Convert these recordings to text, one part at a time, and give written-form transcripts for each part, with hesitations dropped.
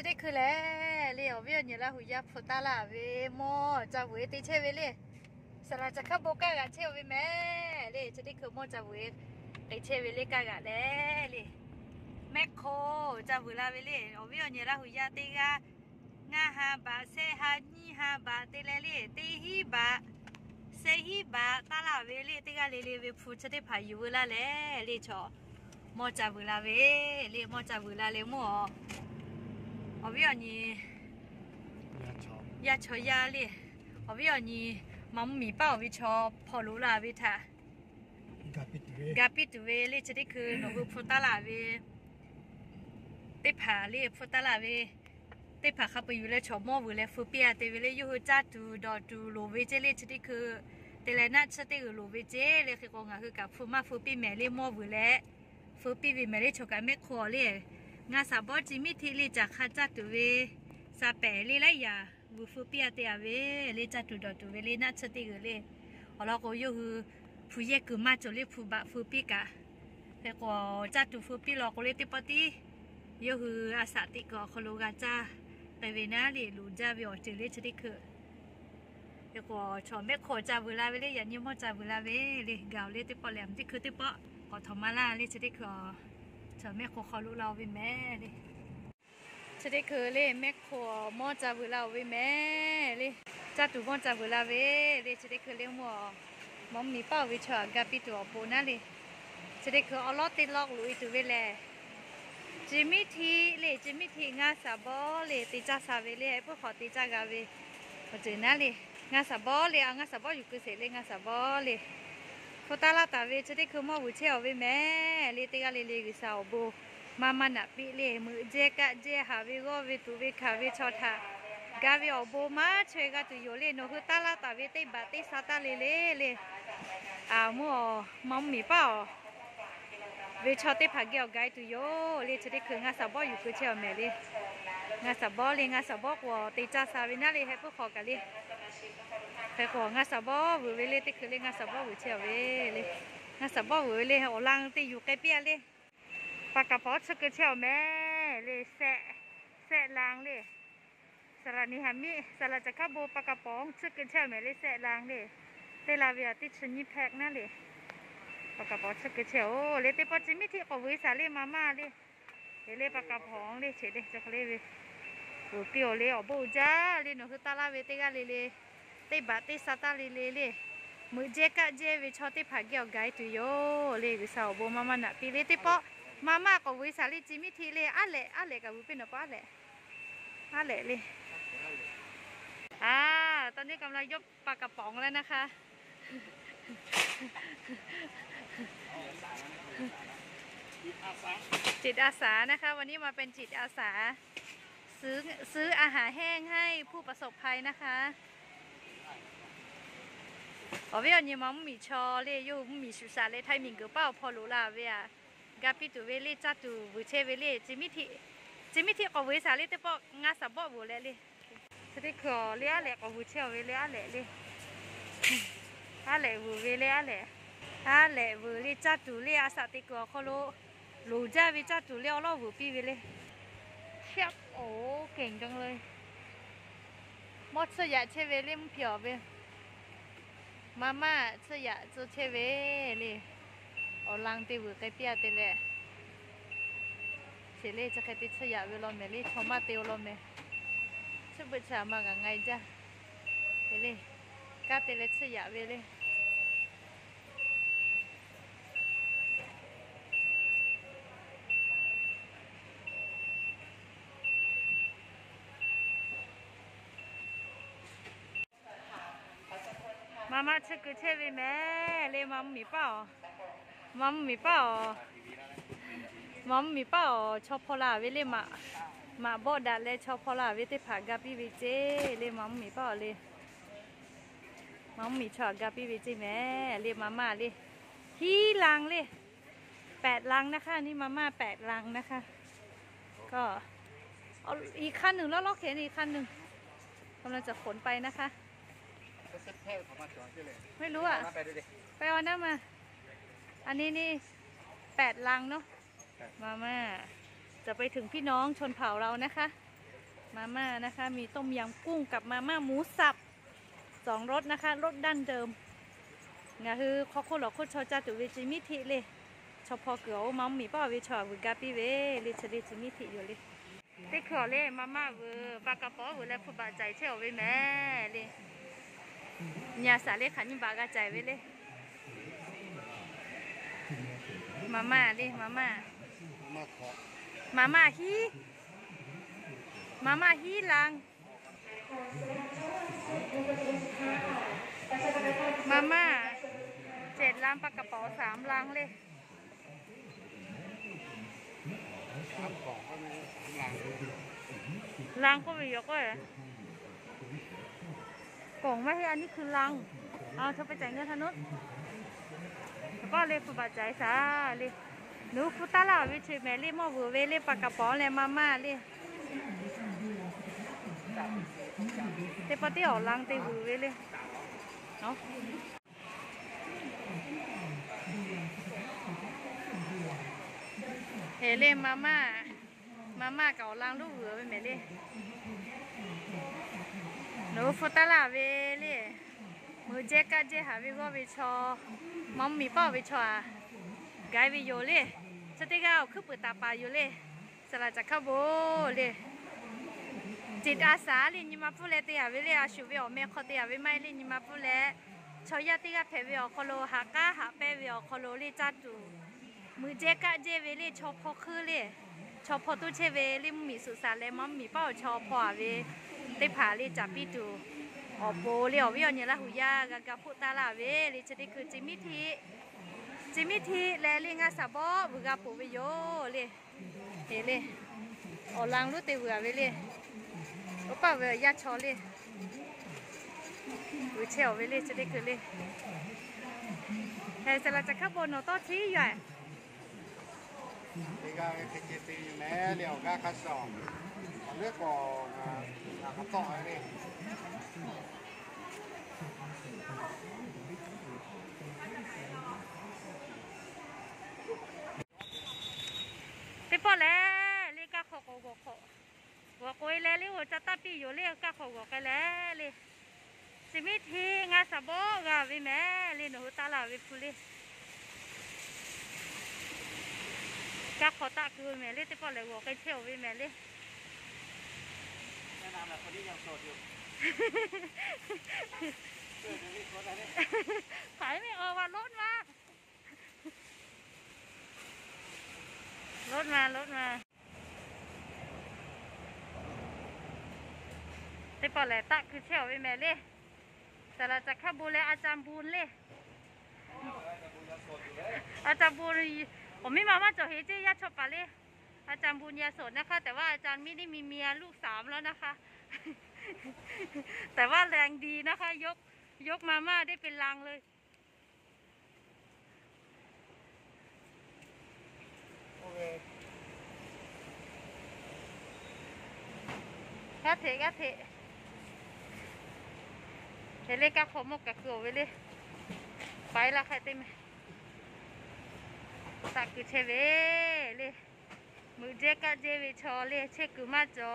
จะได้คือแล้วเลี้ยวเวียนอยู่แล้วหุยาพุตาลาเวโมจะเวตีเชเวเล่สารจะเข้าโบกกันเชเวแม่เล่จะได้คือโมจะเวตีเชเวเล่กันกันแล้วเล่แมคโคจะเวลาเวเล่เอาเวียนอยู่แล้วหุยาตีกะงาฮาบะเซฮานีฮาบะตีเล่เล่ตีฮีบะเซฮีบะตาลาเวเล่ตีกะเล่เล่เวพูจะได้พายุเวลาเล่เล่ชอโมจะเวลาเวเล่โมจะเวลาเล่โมเอาวิ่งนี่ยาชอยาเลยเอาวิ่งนี่มัมมี่ป้าวิชอพอรู้ละวิทะกาปิดเวเลยจะได้คือหนูพูดตาลาเวเตผาเลยพูดตาลาเวเตผาเข้าไปอยู่เลยชอบมอวุ่นเลยฟูเปียเตเวเลยอยู่หัวจ้าดูดอดูโลเวเจเลยจะได้คือเตเลน่าจะได้คือโลเวเจเลยคือกองคือกับฟูมาฟูปีแม่เลยมอวุ่นเลยฟูปีวีแม่เลยชอบกันแม่คอเลยงาสาบอจิมิทีลีจากข้าจัตุเวสาเปลีไรยาวูฟูเปียเตอเวเลจัตุดอตุเวเลนัชติเกเลอเราก็ยูคือผู้เยกือมาจลีผู้บะฟูปีกะแต่ก็จัตุฟูปีหลอกเลติปติยูคืออาศัติกอคโลกาจ้าแต่เวน่าลีลูจ้าวิอจิเลชติเกแต่ก็ชอบแม่ขอจาเวลาเวเลยันยิมจาเวลาเวเลกาวเลติปอแหลมที่คือติปะก็ทำมาล่าเลชติเกเธอแม่ครัวเขารู้เราวิแม่เลยจะได้คือเล่แม่ครัวมอจะรู้เราวิแม่เลยจัดถูกมอจะรู้เราวิเลยจะได้คือเลี้ยงหม้อมอมมีเป้าวิชากับปีตัวปูนั่นเลยจะได้คือเอาล็อตติดล็อกลุยตัวเวลาจิมิทีเลยจิมิทีงาสาบอเลยตีจ้าสาเวเลยพวกขอตีจ้ากาเวมาเจอนั่นเลยงาสาบอเลยเอางาสาบออยู่คือเสร็จเลยงาสาบอเลยพอตาลาตาเวจะได้คือมอวุเชลเวแม่เลติกาเลเลกิสาวโบมามันอะปีเลมือเจกะเจหาเวก็เวตุเวขาเวชอทากาเวอโบมาเชกะตุโยเลโนคือตาลาตาเวติบาติซาตาเลเลเลอาโมมอมมีเป้าเวชอติผักเกี่ยวไกตุโยเลจะได้คืองาสาวบออยู่คือเชลแม่เลงาสาวบอเลงาสาวบอกว่าติจ้าสาวินาเลให้พวกขอกันเลแต่ของงาสาบอวเวเลติคือเลงาสาบอวเชเวเลงาสาบอวเลอลังติอยู่ใกล้เปียเลยปากกระป๋อชกเชียวแม่เลแสะแสะลางเลยสารนิหามิสารจะข้าโบปากกระป๋องชกเชียวแม่เลแสะลางเลยเตลาเวียติชนิแพกนั่นเลยปากกระป๋อชกเชียวเลติปอจิมิที่อวิสาเลมาม่าเลยเลปากกระป๋องเลยเฉยเลยจะเลเวโอเปียวเลยอบูจ้าเลยหนูคือตาลาเวติกาเลเลเตบาติซาตาเลเลเลมือเจกะเจวิชอติผักเกี่ยวไก่ตุโยเลวิสาวโบมามันอะปีเลติปอมาม่ากับวิสาลิจิมิทีเลอะเลกับวิปินอปะอะเลเลยตอนนี้กำลังยกปลากระป๋องแล้วนะคะจิตอาสานะคะวันนี้มาเป็นจิตอาสาซื้ออาหารแห้งให้ผู้ประสบภัยนะคะอ๋อเวียนี่มัมมีชอเล่ยูมีสุสานเล่ไทยมิงเกอเป้าพอรู้ละเวียกาปิตุเวลี่จัตุบุเชเวลี่จิมิทีกับเวสาเล่แต่ปอกงาสบบุเล่เลยจะได้ขอเลี้ยแหละกับบุเชเวลี่อะไรบุเวลี่อะไรบุเล่จัตุเล่อาสติกอเขารู้จ้าวิจัตุเล่เราบุปีเวลี่เชี่ยโอ้เก่งจังเลยมดเสียเชเวลี่มึงเพียวไปมาม่าเสียจะเชเวเลยเอาลังตีวือไก่เปียตีเลยเฉลี่ยจะใครติดเสียเวลอมเมลี่ชอมาเตียวลอมเมย์ช่วยบุษามาไงจ้ะเฉลี่ยก้าตีเลยเสียเวเลยมาม่าชื่อกูเชฟวีแม่เลยมัมมีเป้าชอบพลาเวเลยมาบอดดัดเลยชอบพลาเวที่ผ่ากาปิวิเจเลยมัมมีเป้าเลยมัมมีชอบกาปิวิเจแม่เลยมาม่าเลยฮีลังเลย8 ลังนะคะนี่มาม่า8 ลังนะคะก็เอาอีกขั้นหนึ่งแล้วล็อกเข็นอีกขั้นหนึ่งกำลังจะขนไปนะคะไม่รู้อ่ะไปเอาหน้ามาอันนี้นี่8 ลังเนาะมาม่าจะไปถึงพี่น้องชนเผ่าเรานะคะ มาม่านะคะมีต้มยำกุ้งกับมาม่าหมูสับ2รสนะคะรสดั้งเดิมนะคือขอคนหลอกคนชอจ้าตัวเวจิมิทิเลยชอบพอเกลียวมัมมีป้าเวชอบกาปีเวลิชลิจิมิทิอยู่เลยเด็กขอเลยมาม่าเวปากกระป๋อเวแล้วผู้บาดใจเชี่ยวเวแม่เลยยาสาเล่ขันยิบากระใจเวเลยมาม่าเลยมาม่ามาม่าฮีมาม่าฮีลังมาม่า7ลังปากกระเป๋า3ลังเลยลังก็ไม่เยอะก็เลยกล่องไม่ให้อันนี้คือลังเอาเธอไปจ่ายเงินทนุษย์แล้วก็เลยผู้บาดใจซะเลยหนูฟุตาลาวิชิแมรี่มอบูเวลี่ปากกระป๋องเลยมาม่าเลยเตปติออกลังเตบูเวเลยเนาะเฮเล่มาม่ามาม่าเก่าลังลูกเหือไปแมรี่หนูฟุตาลาเวเลยมือเจ๊กะเจ๊หาวิววิชอมอมมีป้าวิชอกายวิโยเล่สเต็กเอาคือเปิดตาปลาอยู่เล่สลัดจากข้าวโบเล่จิตอาสาลินยิมาพูเล่ตีอาวิเล่อาชูวิโอเมฆตีอาวิไม่ลินยิมาพูเล่ชอยาติกาเพวิโอคโลหาก้าหาเปวิโอคโลลิจัตุมือเจกะเจวิเล่ชอบพอคือเล่ชอบพอตุเชเวลิมมีสุสานเล่มัมมีเป้าชอบพอเวเตผาเล่จับปีดูอโบเล่อวิโอเนล่าหุยากะกะพุตาลาเวลิชติคือจิมิทีจิมิทีแลลิงาสาบอบุกาปูวิโยเลยเฮเลยออลังรู้เตวเวเลยโอป้าเวยาชอเลยวิเชลเวเลยจะได้คือเลยเฮสลัดจากข้าวบนโนโต้ที่ใหญ่เด็กก็เคยเจอตีแม่เลี้ยวก็คัดสองเลือกก่อนคัดต่อเลยเตปอเล่เลี้ยกะขอกอกหัวโกยเล่เลี้ยวจะตัดปีอยู่เลี้ยกะขอกอกเล่เลี้ยสิมิทีงาสะโบกาวิแม่เลี้ยหนูตาลาวิพุลีกะขอตะคือแม่เลี้ยเตปอเล่หัวโกยเที่ยววิแม่เลี้ยแนะนำแบบคนที่ยังโสดอยู่ขายไม่เอาว่ารถมารถมารถมาเตปอแหลตะคือเชี่ยวไปแม่เล่แต่เราจะข้าบูแลอาจารย์บูนเล่อาจารย์บูนผมไม่มาว่าจะเฮเจียชอบปะเล่อาจารย์บูนยาสดนะคะแต่ว่าอาจารย์ไม่ได้มีเมียลูก3แล้วนะคะแต่ว่าแรงดีนะคะยกมาม่าได้เป็นลังเลยกะเถะกะเถะเฮเล่กะขมกกะเกลือไว้เลยไปละใครเต็มตักกุเชเวเลยมือเจ๊กะเจวิชอเลยเชกุมาจอ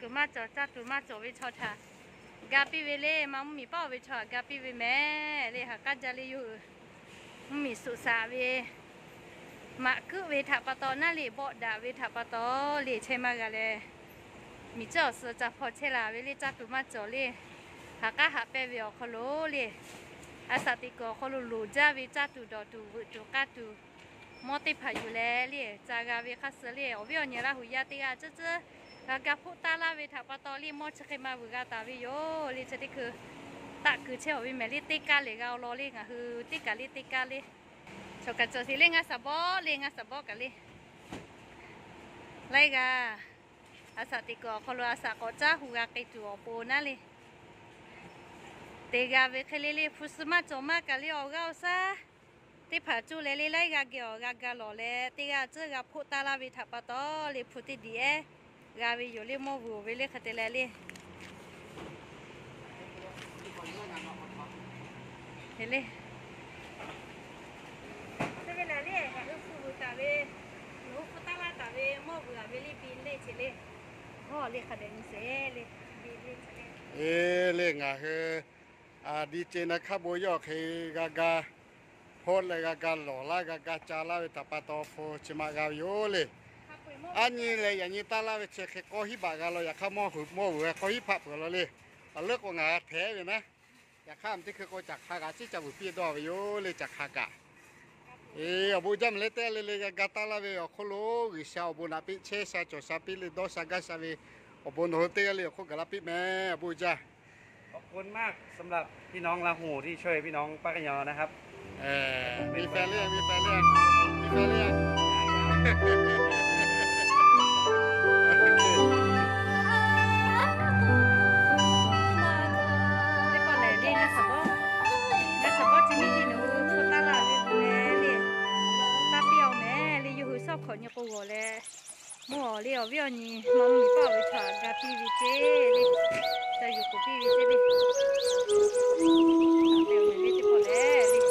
กุมาจอจัตุมาจอวิชอทากาปีเวเล่มัมมีป้าวิชอกาปีเวแม่เลยหากัจจาริยูมีสุสาเวมาคือเวทปตอนั่นเลยบอดาเวทปตอเลยใช่มากเลยมีเจ้าเสือจับพอเชลาเวลิจับตุมาจ่อเลยหากะหาเปเวอคโลเลยอาศัติกอคโลลูจ้าเวจับตุดอตุวุจกัตุมอติพายุเลเลยจากาเวคัสเลยอวิอเนราหุยาติอาเจเจกะพุตาลาเวทปตอเลยมอชเคมาบุกาตาวิโยเลยจะได้คือตะคือเชลวิเมลิติกาเลยเอาลอเลยก็คือติกาลิติกาเลยชกกระจกสิเล่งอาสบอเล่งอาสบอกันเลยไล่กาอาสาติกอคอลอาสากอจ้าหัวกิจูอปูนั่นเลยเตกาเวคเลเลฟุสมาจอมากะเลออกเอาซะติผาจูเลเลไล่กาเกี่ยวกากาหล่อเลติกาเจอกาพุตาลาวิทัปตอเลพุติดีเอกาวิโยเลโมบูเวเลคเตเลเลเฮเลเล่เห็นฟูตาเวหนูฟูตาลาตาเวมอเวลิปินเลยเฉลี่ยพ่อเลี้ย คะแนนเซเลบีเลคะแนนเอเลงอ่ะคือดีเจนะครับโบยอกเฮกากาโพลเลยกากาหล่อละกากาจ้าละเวตาปาตอโฟชิมากาโยเลยอันนี้เลยอย่างนี้ตาละเวเชคโคฮิบากาเราอยากข้ามหุบโม่เวโคฮิพับเราเลยเลือกว่างาแท้เลยนะอยากข้ามที่คือโกจากฮากาที่จะบุพีดอโยเลยจากฮากาเออบูจำเลเตเลเลกาตาลาเวอโคโลกิชาอบูนับปีเชชาโจซาปีเลโดซากาซาเวอบูนโฮเตเลโคกาลาปีแม่บูจาขอบคุณมากสำหรับพี่น้องลาหูที่ช่วยพี่น้องป้ากะยอนะครับมีแฟนเรียกมัวเลี้ยววิ่งนี่มัมมี่ป้าไปถามกับพี่วิเจเลยจะอยู่กับพี่วิเจเลยเดี๋ยวนี้จะพอแล้ว